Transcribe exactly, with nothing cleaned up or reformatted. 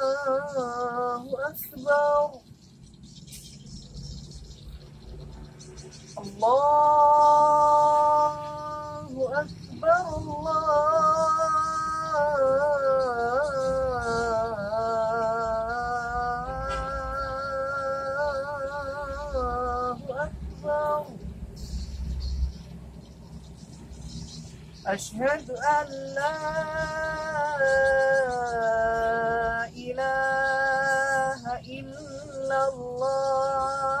أكبر الله أكبر الله أكبر أشهد أن لا إله إلا الله